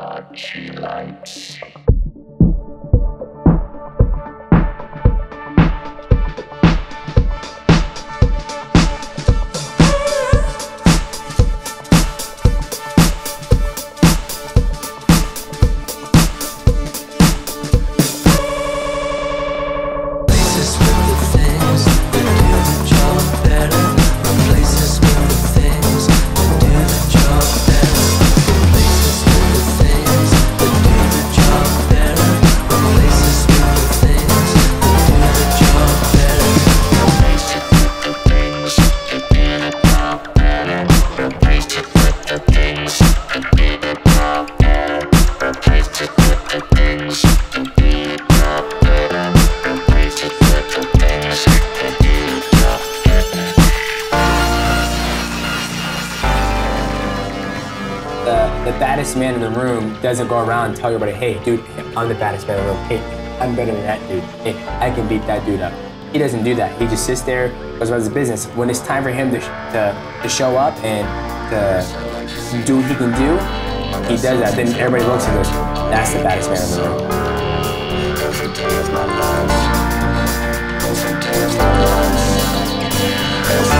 Huarache Light. The baddest man in the room doesn't go around and tell everybody, hey, dude, I'm the baddest man in the room. Hey, I'm better than that dude. Hey, I can beat that dude up. He doesn't do that. He just sits there, goes about his business. When it's time for him to show up and to do what he can do, he does that. Then everybody looks at him. That's the baddest man in the room. Every day is my life. Every day is my life.